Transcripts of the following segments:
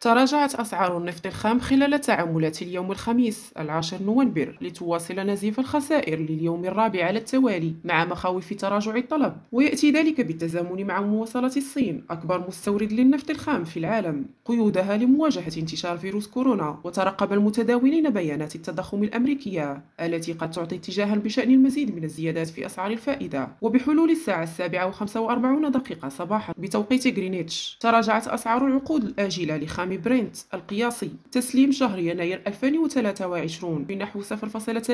تراجعت أسعار النفط الخام خلال تعاملات اليوم الخميس 10 نوفمبر لتواصل نزيف الخسائر لليوم الرابع على التوالي مع مخاوف تراجع الطلب، ويأتي ذلك بالتزامن مع مواصلة الصين أكبر مستورد للنفط الخام في العالم قيودها لمواجهة انتشار فيروس كورونا. وترقب المتداولين بيانات التضخم الأمريكية التي قد تعطي اتجاها بشأن المزيد من الزيادات في أسعار الفائدة. وبحلول الساعة 7:45 صباحا بتوقيت غرينتش تراجعت أسعار العقود الآجلة لخام برنت القياسي تسليم شهر يناير 2023 بنحو 0.30%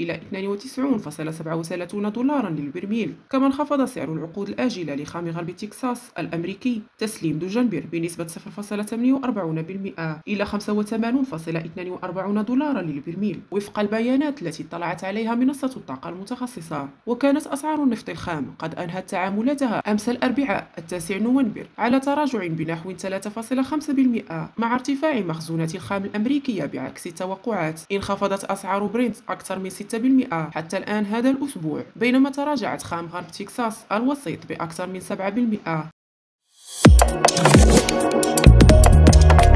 إلى 92.37 دولارا للبرميل، كما انخفض سعر العقود الآجلة لخام غرب تكساس الأمريكي تسليم دجنبر بنسبة 0.48% إلى 85.42 دولارا للبرميل وفق البيانات التي اطلعت عليها منصة الطاقة المتخصصة. وكانت أسعار النفط الخام قد أنهت تعاملاتها أمس الأربعاء 9 نوفمبر على تراجع بنحو 3.5% مع ارتفاع مخزونات الخام الأمريكية بعكس التوقعات. انخفضت أسعار برنت أكثر من 6% حتى الآن هذا الأسبوع، بينما تراجعت خام غرب تكساس الوسيط بأكثر من 7%.